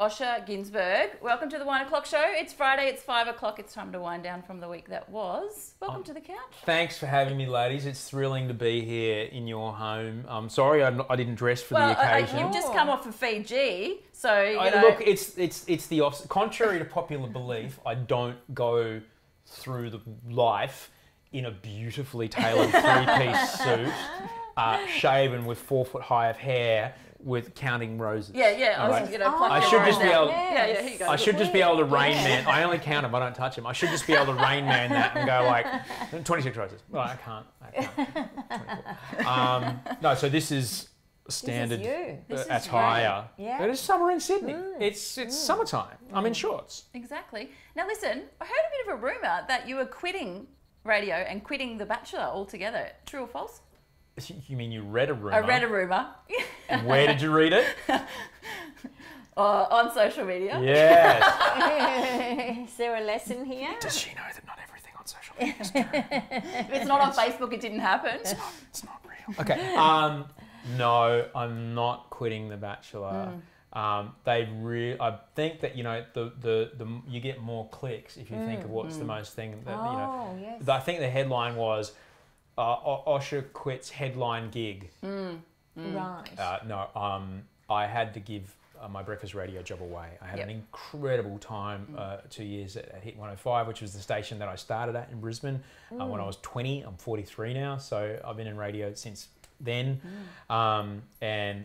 Osher Günsberg, welcome to the Wine O'Clock Show. It's Friday, it's 5 o'clock, it's time to wind down from the week that was. Welcome to the couch. Thanks for having me, ladies. It's thrilling to be here in your home. I'm sorry I didn't dress for the occasion. You've just come off of Fiji, so you know. Look, it's the opposite. Contrary to popular belief, I don't go through the life in a beautifully tailored three-piece suit, shaven with 4 foot high of hair, with counting roses. Yeah, yeah. I should just be able to Rain Man. I only count them. I don't touch them. I should just be able to Rain Man that and go like 26 roses. Well, I can't. No, so this is standard attire. Yeah. It is summer in Sydney. It's summertime. I'm in shorts. Exactly. Now listen, I heard a bit of a rumour that you were quitting radio and quitting The Bachelor altogether. True or false? You mean you read a rumour? I read a rumour. Where did you read it? On social media. Yes. Is there a lesson here? Does she know that not everything on social media is true? If it's not on Facebook, it didn't happen. It's not real. Okay. No, I'm not quitting The Bachelor. I think that, you know, you get more clicks if you think of what's the most thing that, you know. Yes. I think the headline was, Osher quits headline gig. Right. I had to give my breakfast radio job away. I had an incredible time, 2 years at Hit 105, which was the station that I started at in Brisbane when I was 20. I'm 43 now, so I've been in radio since then. And an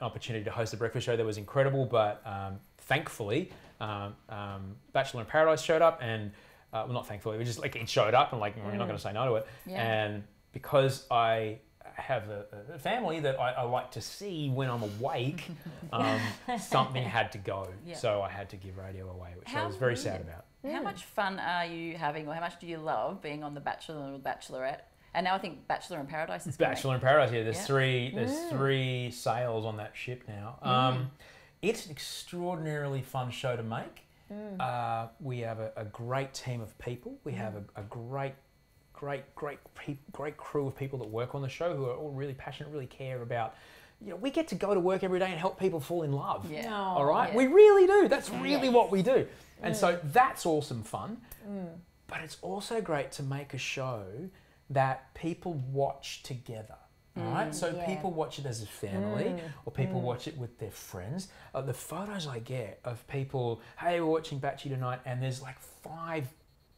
opportunity to host the breakfast show that was incredible, but thankfully, Bachelor in Paradise showed up, and well, not thankfully, it just like it showed up, and like we're not going to say no to it. Yeah. And because I have a family that I like to see when I'm awake, something had to go, so I had to give radio away, which I was very sad about. How much fun are you having, or how much do you love being on The Bachelor and The Bachelorette? And now I think Bachelor in Paradise is Bachelor in Paradise. Yeah, there's three sails on that ship now. It's an extraordinarily fun show to make. We have a great team of people. We have a great crew of people that work on the show who are all really passionate, really care about. You know, we get to go to work every day and help people fall in love. Yeah. All right, we really do. That's really what we do, and so that's awesome fun. But it's also great to make a show that people watch together. Right, so people watch it as a family, or people watch it with their friends. The photos I get of people, hey, we're watching Bachelor tonight, and there's like 5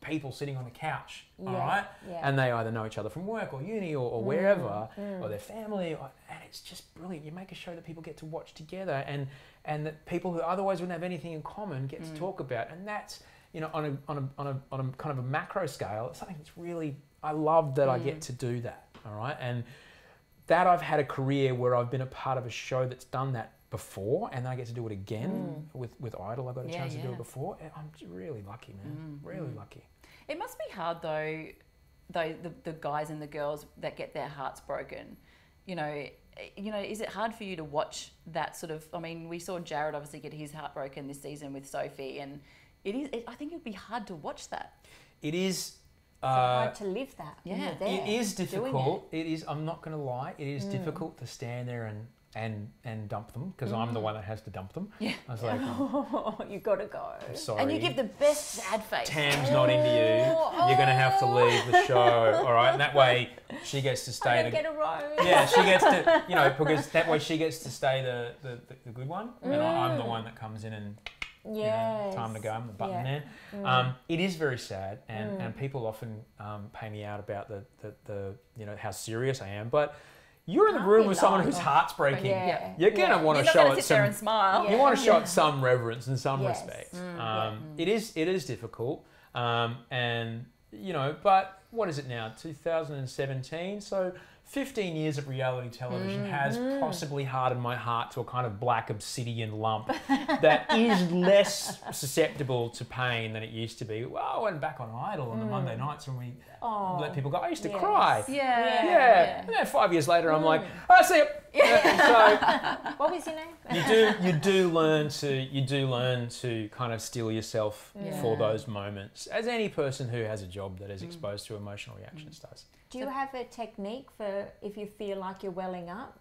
people sitting on a couch, all right? Yeah. And they either know each other from work or uni or wherever, or their family, and it's just brilliant. You make a show that people get to watch together, and that people who otherwise wouldn't have anything in common get to talk about, and that's, you know, on a kind of a macro scale, it's something that's really, I love that I get to do that, all right? And that I've had a career where I've been a part of a show that's done that before, and then I get to do it again with Idol. I got a chance to do it before. And I'm really lucky, man. Really lucky. It must be hard though the guys and the girls that get their hearts broken. You know, is it hard for you to watch that sort of? I mean, we saw Jarrod obviously get his heart broken this season with Sophie, and it is. I think it'd be hard to watch that. It is. It's hard to live that. Yeah, it is difficult. It is. I'm not going to lie. It is difficult to stand there and dump them, because I'm the one that has to dump them. Yeah. I was like, you got to go. I'm sorry. And you give the best sad face. Tam's not into you. You're going to have to leave the show. All right. And that way she gets to stay. Get a rose. Yeah, she gets to. You know, because that way she gets to stay the good one, and I'm the one that comes in and. Yeah, time to go. I'm the button there. It is very sad, and people often pay me out about the you know, how serious I am. But you're in the room with someone whose heart's breaking. Yeah. You're gonna want to show it some. And smile. Yeah. You want to show it some reverence and some respect. It is difficult, and you know. But what is it now? 2017. So 15 years of reality television has possibly hardened my heart to a kind of black obsidian lump that is less susceptible to pain than it used to be. Well, I went back on Idol on the Monday nights when we let people go. I used to cry. Yeah. 5 years later, I'm like, I see it. So, what was your name? You do learn to kind of steel yourself for those moments, as any person who has a job that is exposed to emotional reactions does. Do you have a technique for if you feel like you're welling up,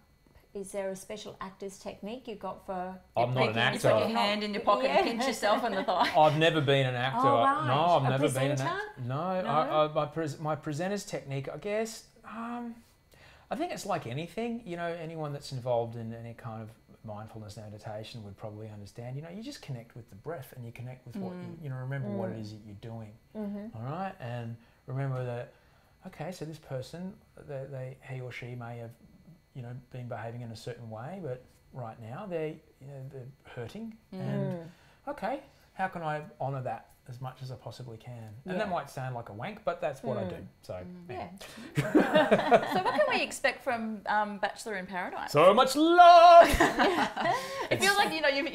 Is there a special actor's technique you got for... I'm not an actor. It's like your hand in your pocket and pinch yourself on the thigh. I've never been an actor. Oh, right. No, I've never been an actor. No, no? My presenter's technique, I guess, I think it's like anything. You know, anyone that's involved in any kind of mindfulness and meditation would probably understand. You know, you just connect with the breath and you connect with what, you know, remember what it is that you're doing. All right? And remember that, okay, so this person, he or she may have, you know, been behaving in a certain way, but right now they're hurting, and okay, how can I honour that as much as I possibly can? And that might sound like a wank, but that's what I do. So So what can we expect from Bachelor in Paradise? So much love. It feels like, you know,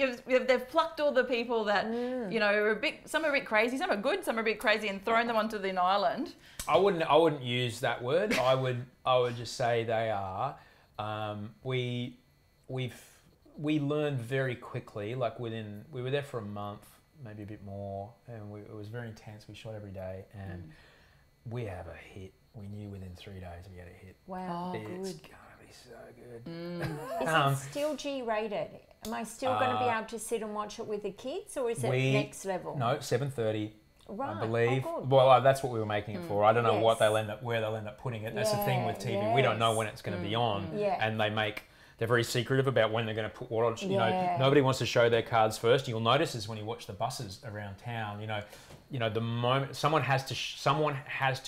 they've plucked all the people that you know are a bit. Some are a bit crazy, some are good, some are a bit crazy, and thrown them onto an island. I wouldn't use that word. I would just say they are. We learned very quickly, like we were there for a month, maybe a bit more, and it was very intense. We shot every day, and we have a hit. We knew within 3 days we had a hit. Wow, it's gonna be so good. Is it still G-rated? Am I still gonna be able to sit and watch it with the kids, or is it next level? No, 7:30. Right. I believe. Oh, well, that's what we were making it for. I don't know what they'll end up, where they'll end up putting it. That's the thing with TV. We don't know when it's going to be on, and they're very secretive about when they're going to put what on. You know, nobody wants to show their cards first. You'll notice this when you watch the buses around town. You know, the moment someone has to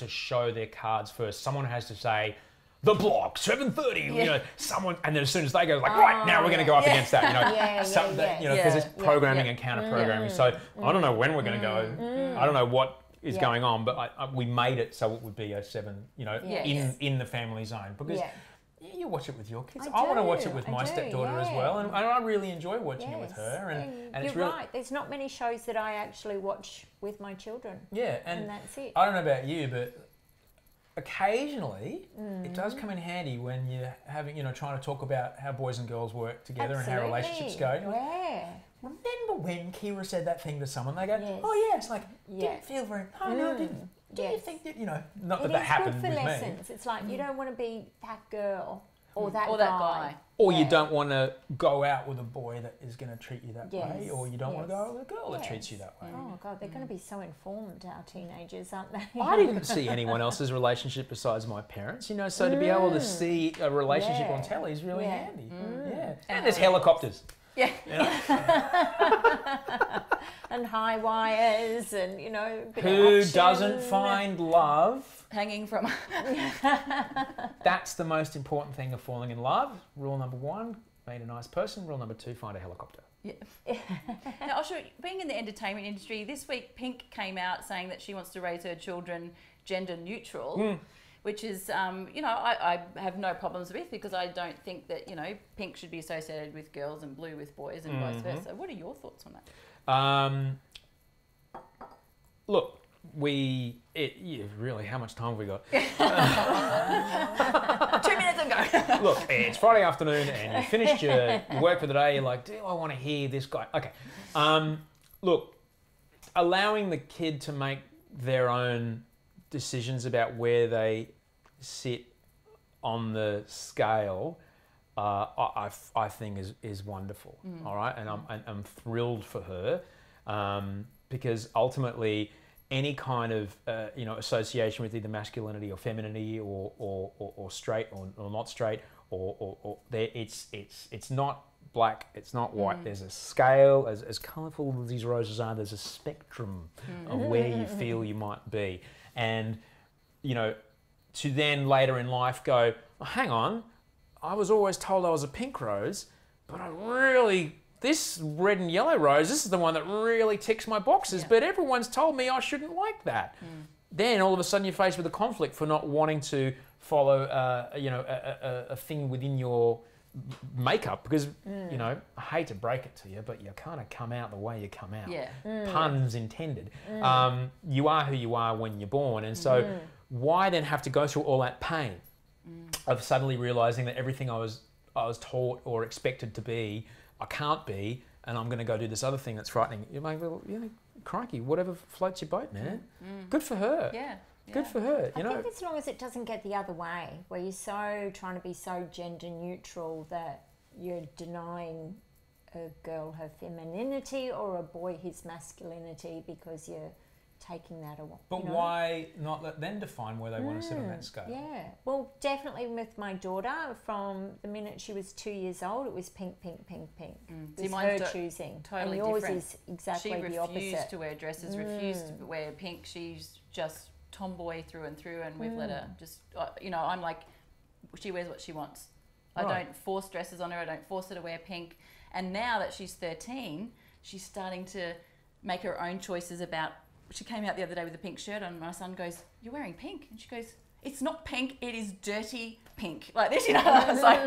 show their cards first. Someone has to say, the block, 7:30. You know, someone, and then as soon as they go, like, right now we're going to go up against that. You know, because it's programming and counter programming. So I don't know when we're going to go. I don't know what is going on, but we made it so it would be a 7. You know, in the family zone, because you watch it with your kids. I want to watch it with my stepdaughter as well, and I really enjoy watching it with her. And you're right. There's not many shows that I actually watch with my children. Yeah, and that's it. I don't know about you, but occasionally it does come in handy when you're having, you know, trying to talk about how boys and girls work together and how relationships go. Remember when Kira said that thing to someone? They go, oh yeah, it's like, didn't feel very, oh no, I didn't. Do you think that, you know, not that happened with lessons. Me. It's like, you don't want to be that girl or that guy. Or you don't want to go out with a boy that is going to treat you that way, or you don't want to go out with a girl that treats you that way. Oh God, they're going to be so informed, our teenagers, aren't they? I didn't see anyone else's relationship besides my parents, you know, so to be able to see a relationship on telly is really handy. And there's helicopters. You know? And high wires, and, you know, who doesn't find love hanging from? That's the most important thing of falling in love. Rule number 1: meet a nice person. Rule number 2: find a helicopter. Yeah. Now, Osher, being in the entertainment industry, this week Pink came out saying that she wants to raise her children gender neutral. Which is, you know, I have no problems with, because I don't think that, you know, pink should be associated with girls and blue with boys and vice versa. What are your thoughts on that? Look, really, how much time have we got? 2 minutes ago. Look, it's Friday afternoon and you finished your work for the day. You're like, do I want to hear this guy? Okay. Look, allowing the kid to make their own decisions about where they sit on the scale, I think is wonderful. All right, and I'm thrilled for her, because ultimately any kind of you know, association with either masculinity or femininity or straight or not straight or it's not black, it's not white. There's a scale, as colourful as these roses are. There's a spectrum of where you feel you might be. And, you know, to then later in life go, well, hang on, I was always told I was a pink rose, but I really, this red and yellow rose, this is the one that really ticks my boxes, but everyone's told me I shouldn't like that. Then all of a sudden you're faced with a conflict for not wanting to follow, you know, a thing within your makeup, because, you know, I hate to break it to you, but you kind of come out the way you come out. Puns intended. You are who you are when you're born, and so why then have to go through all that pain of suddenly realising that everything I was taught or expected to be, I can't be, and I'm going to go do this other thing that's frightening. You're like, well, yeah, crikey, whatever floats your boat, man. Good for her. Yeah. Good for her. You know? I think as long as it doesn't get the other way, where you're so trying to be so gender neutral that you're denying a girl her femininity or a boy his masculinity because you're taking that away. But you know? Why not let them define where they want to sit on that scale? Yeah. Well, definitely with my daughter, from the minute she was 2 years old, it was pink. It was her choosing. Totally and yours different. Is exactly the opposite. She refused to wear dresses, refused to wear pink. She's just tomboy through and through, and we've let her just, you know, I'm like, she wears what she wants. I don't force dresses on her. I don't force her to wear pink. And now that she's 13, she's starting to make her own choices about. She came out the other day with a pink shirt on, and my son goes, "You're wearing pink," and she goes, "It's not pink. It is dirty pink." Like this, you know. I was like,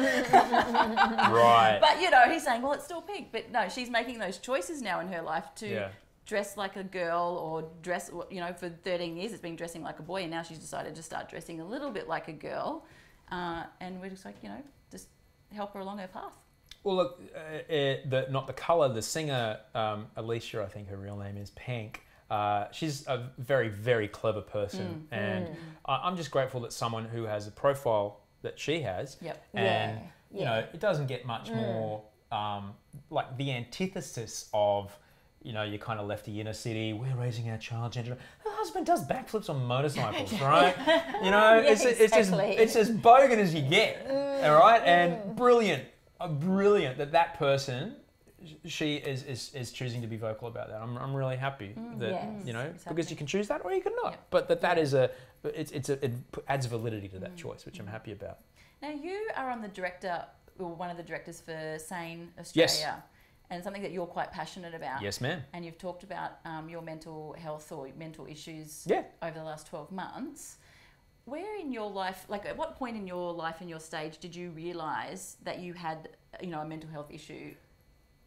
right. But you know, he's saying, "Well, it's still pink." But no, she's making those choices now in her life to dress like a girl or dress. You know, for 13 years, it's been dressing like a boy, and now she's decided to start dressing a little bit like a girl. And we're just like, you know, just help her along her path. Well, look, not the colour. The singer, Alicia, I think her real name is, Pink. She's a very, very clever person, and I'm just grateful that someone who has a profile that she has, and you know, it doesn't get much more like the antithesis of, you know, your kind of lefty inner city. We're raising our child gender. Her husband does backflips on motorcycles, right? You know, it's as bogan as you get, all right? And brilliant that person. She is choosing to be vocal about that. I'm really happy that you know, exactly. Because you can choose that or you can not. But that is it adds validity to that choice, which I'm happy about. Now you are one of the directors for SANE Australia, and something that you're quite passionate about. Yes, ma'am. And you've talked about your mental health or mental issues over the last 12 months. Where in your life, like at what point in your life and your stage did you realise that you had, you know, a mental health issue?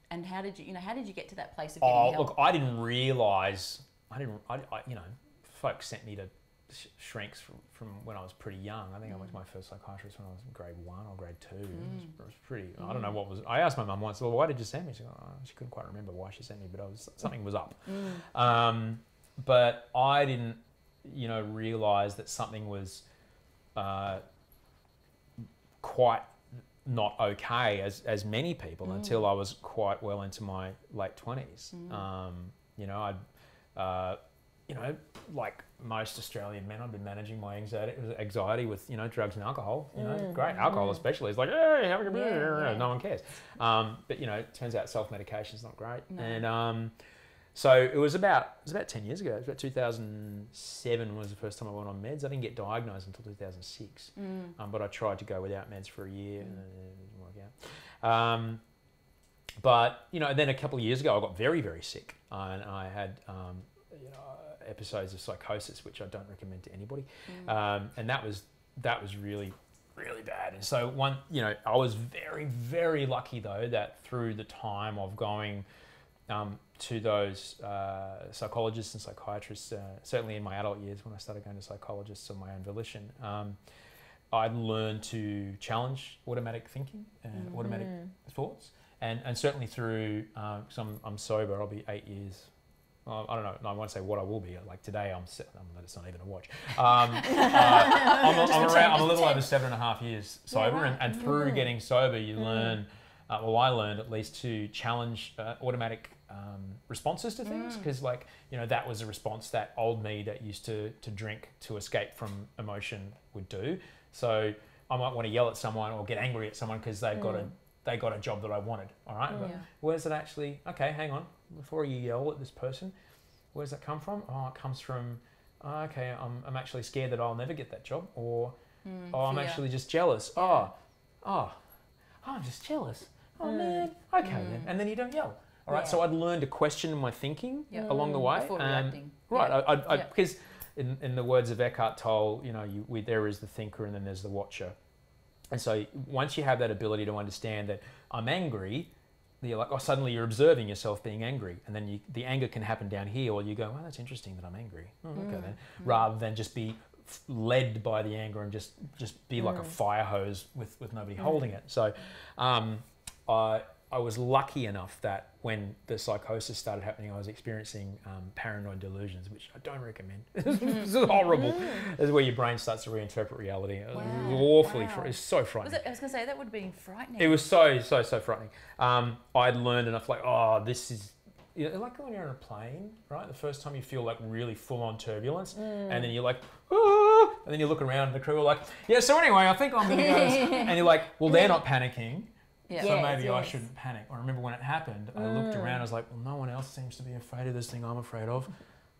And how did you get to that place of getting help? Look, I didn't realise. You know, folks sent me to shrinks from when I was pretty young. I think I went to my first psychiatrist when I was in grade 1 or grade 2. It was pretty. I don't know what was. I asked my mum once, "Well, why did you send me?" She, she couldn't quite remember why she sent me, but something was up. But I didn't, you know, realise that something was quite not okay as many people until I was quite well into my late 20s. You know, I, you know, like most Australian men, I've been managing my anxiety with, you know, drugs and alcohol. You know, great alcohol especially. It's like, hey, have a good beer. No one cares. But you know, it turns out self-medication is not great. No. And so it was about 10 years ago. It was about 2007 was the first time I went on meds. I didn't get diagnosed until 2006, but I tried to go without meds for a year and it didn't work out. But you know, then a couple of years ago, I got very, very sick, and I had you know, episodes of psychosis, which I don't recommend to anybody. And that was really, really bad. And so you know, I was very, very lucky though that through the time of going. To those psychologists and psychiatrists, certainly in my adult years when I started going to psychologists on my own volition, I'd learned to challenge automatic thinking and automatic thoughts. And certainly through, because I'm sober, I'll be 8 years. I don't know. I won't say what I will be. Like today, it's not even a watch. I'm a little over 7.5 years sober, and through getting sober, you learn. Well, I learned at least to challenge automatic responses to things, because, like, you know, that was a response that old me that used to drink to escape from emotion would do. So I might want to yell at someone or get angry at someone because they've got a job that I wanted. All right, but where's it actually? Okay, hang on. Before you yell at this person, where's that come from? Oh, it comes from okay. I'm actually scared that I'll never get that job, or I'm actually just jealous. Oh, I'm just jealous. Oh man, okay then. And then you don't yell. All right, so I'd learned to question my thinking along the way. Before reacting. Right, I because in the words of Eckhart Tolle, you know, there is the thinker and then there's the watcher. And so once you have that ability to understand that I'm angry, you're like, oh, suddenly you're observing yourself being angry. And then the anger can happen down here, or you go, well, that's interesting that I'm angry. Oh, okay then. Rather than just be led by the anger and just be like a fire hose with nobody holding it. So I was lucky enough that when the psychosis started happening, I was experiencing paranoid delusions, which I don't recommend. This is horrible. This is where your brain starts to reinterpret reality. Wow. It was awfully, it was so frightening. Was it, I was going to say, that would have been frightening. It was so frightening. I'd learned enough, like, oh, this is, you know, like when you're on a plane, right? The first time you feel like really full-on turbulence, and then you're like, ah, and then you look around and the crew are like, yeah, so anyway, I think I'm going to go. And you're like, well, they're not panicking. Yeah. So maybe I shouldn't panic. I remember when it happened, I looked around, I was like, well, no one else seems to be afraid of this thing I'm afraid of.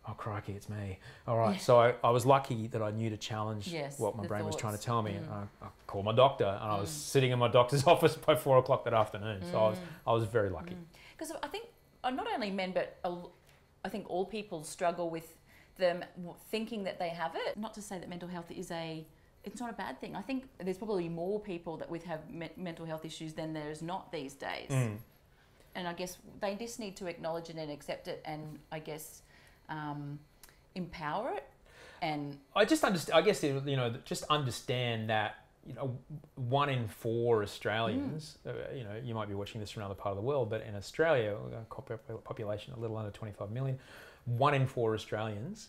Oh, crikey, it's me. All right, so I was lucky that I knew to challenge what my brain was trying to tell me. And I called my doctor, and I was sitting in my doctor's office by 4 o'clock that afternoon. So I was very lucky. Because I think not only men, but I think all people struggle with them thinking that they have it. Not to say that mental health is a... It's not a bad thing. I think there's probably more people that have mental health issues than there's not these days. And I guess they just need to acknowledge it and accept it, and I guess empower it. And I just understand. I guess, you know, just understand that, you know, 1 in 4 Australians. You know, you might be watching this from another part of the world, but in Australia, population a little under 25 million. 1 in 4 Australians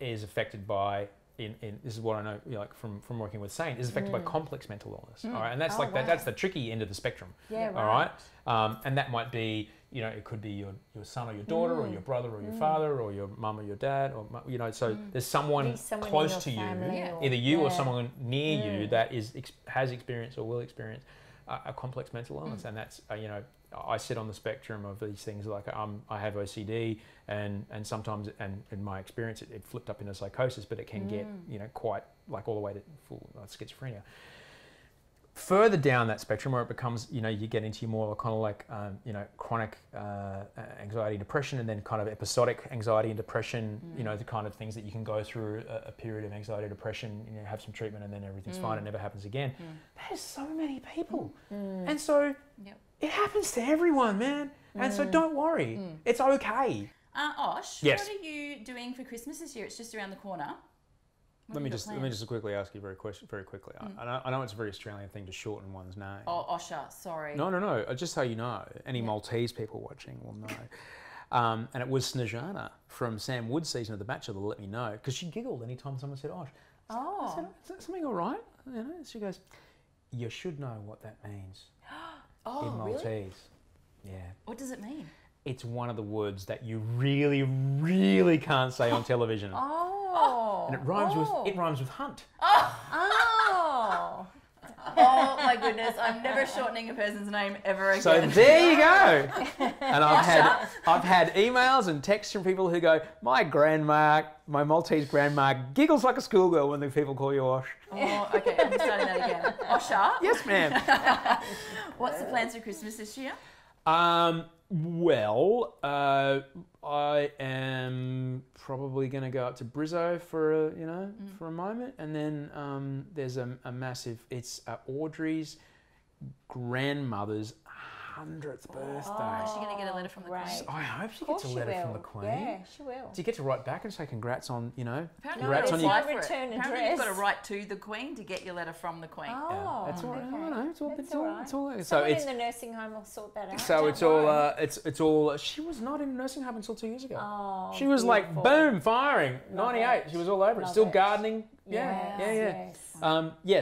is affected by. This is what I know, you know, like from working with SANE, is affected by complex mental illness. All right, and that's that's the tricky end of the spectrum. Yeah, right. All right, and that might be, you know, it could be your son or your daughter or your brother or your father or your mum or your dad, or you know, so there's someone close to you, either you or someone near you that has experienced or will experience a complex mental illness, and that's you know, I sit on the spectrum of these things. Like I have OCD, and sometimes, and in my experience, it flipped up into psychosis, but it can get, you know, quite like all the way to full schizophrenia. Further down that spectrum, where it becomes, you know, you get into more kind of like you know, chronic anxiety, depression, and then kind of episodic anxiety and depression. You know, the kind of things that you can go through a period of anxiety, depression, you know, have some treatment, and then everything's fine. It never happens again. There's so many people, and so. Yep. It happens to everyone, man. And so don't worry. It's okay. Osh, what are you doing for Christmas this year? It's just around the corner. Let me just quickly ask you very quickly. I know it's a very Australian thing to shorten one's name. Oh, Osher, sorry. No. Just so you know, any Maltese people watching will know. And it was Snajana from Sam Woods' season of The Bachelor that let me know, because she giggled anytime someone said Osh. Oh. I said, is that something all right? You know, she goes, you should know what that means. Oh, in Maltese. Really? Yeah. What does it mean? It's one of the words that you really, really can't say on television. Oh. And it rhymes with hunt. Oh. Oh my goodness, I'm never shortening a person's name ever again. So there you go. And I've had emails and texts from people who go, my Maltese grandma giggles like a schoolgirl when the people call you Osh. Oh, okay, I'm starting that again. Osher? Yes, ma'am. What's the plans for Christmas this year? I am probably going to go up to Brizzo for a, you know, for a moment, and then there's a massive. It's Audrey's grandmother's 100th birthday. Oh, is she going to get a letter from the Queen? I hope she gets a letter from the Queen. Yeah, she will. Do you get to write back and say congrats on, you know, congrats on your return address? Apparently you've got to write to the Queen to get your letter from the Queen. Oh, that's all right. Okay. I know, it's all. Someone in the nursing home will sort that out. So it's all. It's all. She was not in a nursing home until 2 years ago. Oh, she was beautiful. Like boom, firing 98. She was all over it. Still gardening. Yeah.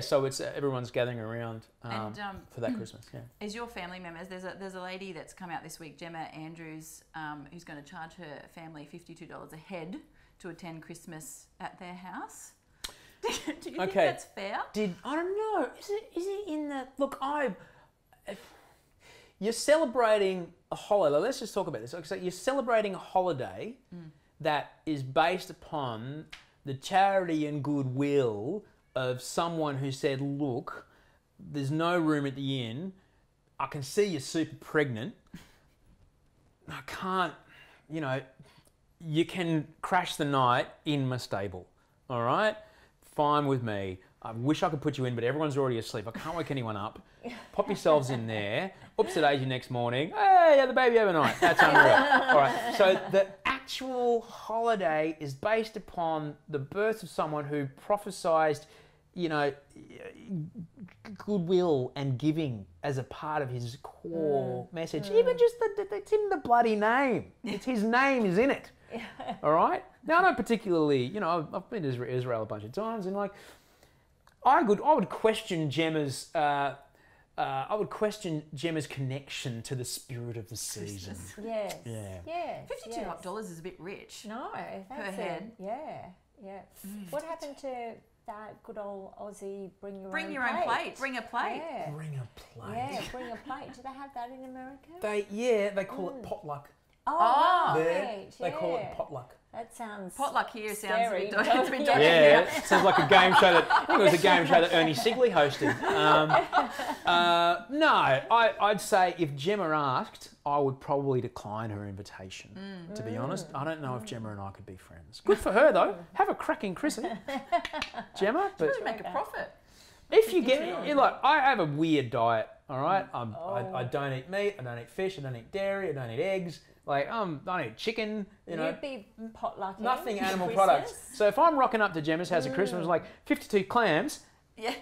So it's everyone's gathering around for that Christmas. Yeah. Is your family members? There's a lady that's come out this week, Gemma Andrews, who's going to charge her family $52 a head to attend Christmas at their house. Do you think that's fair? I don't know. Is it in the look? You're celebrating a holiday. Let's just talk about this. So you're celebrating a holiday that is based upon the charity and goodwill of someone who said, look, there's no room at the inn. I can see you're super pregnant. I can't, you know, you can crash the night in my stable. All right? Fine with me. I wish I could put you in, but everyone's already asleep. I can't wake anyone up. Pop yourselves in there. Oops, at Asia next morning. Hey, had the baby overnight. That's unreal. All right. So the actual holiday is based upon the birth of someone who prophesized, you know, goodwill and giving as a part of his core message. Even just it's in the bloody name. It's his name is in it. Yeah. All right. Now, I don't particularly, you know, I've been to Israel a bunch of times, and like, I would question Gemma's. I would question Gemma's connection to the spirit of the season. Yes. Yeah. Yeah. $52 is a bit rich. No, per head. Yeah. Yeah. Mm. What happened to that good old Aussie bring your own plate? Bring a plate. Yeah. Bring a plate. Yeah. Bring a plate. Do they have that in America? They call it potluck. Oh, right. They call it potluck. That sounds potluck here scary. Sounds a bit dodgy. Yeah, it sounds like a game show that I think it was a game show that Ernie Sigley hosted. No, I'd say if Gemma asked, I would probably decline her invitation. Mm. To be honest, I don't know if Gemma and I could be friends. Good for her though. Have a cracking christening, Gemma. But she make a profit. If you get it, like I have a weird diet. All right, I don't eat meat. I don't eat fish. I don't eat dairy. I don't eat eggs. Like, I don't eat chicken, you know. You'd be potlucking. Nothing animal products. So if I'm rocking up to Gemma's house at Christmas, like 52 clams, yeah,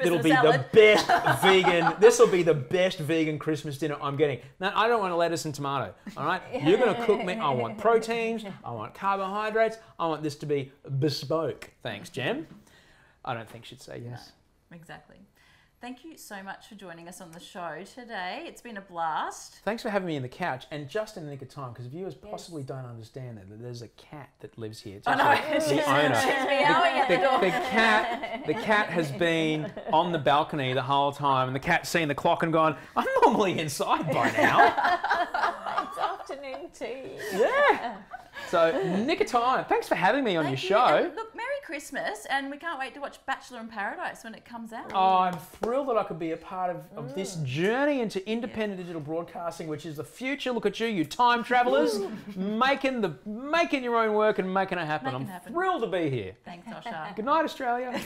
it'll be salad. The best vegan, this will be the best vegan Christmas dinner I'm getting. No, I don't want lettuce and tomato, all right? You're going to cook me, I want proteins, I want carbohydrates, I want this to be bespoke. Thanks, Gem. I don't think she'd say yes. No, exactly. Thank you so much for joining us on the show today. It's been a blast. Thanks for having me on the couch, and just in the nick of time, because viewers possibly don't understand that there's a cat that lives here. It's the owner. The cat has been on the balcony the whole time, and the cat's seen the clock and gone, I'm normally inside by now. It's afternoon tea. Yeah. So, nick of time. Thanks for having me on your show. And look, Merry Christmas, and we can't wait to watch Bachelor in Paradise when it comes out. Oh, I'm thrilled that I could be a part of this journey into independent digital broadcasting, which is the future. Look at you time travellers, making your own work and making it happen. I'm thrilled to be here. Thanks, Osher. Good night, Australia.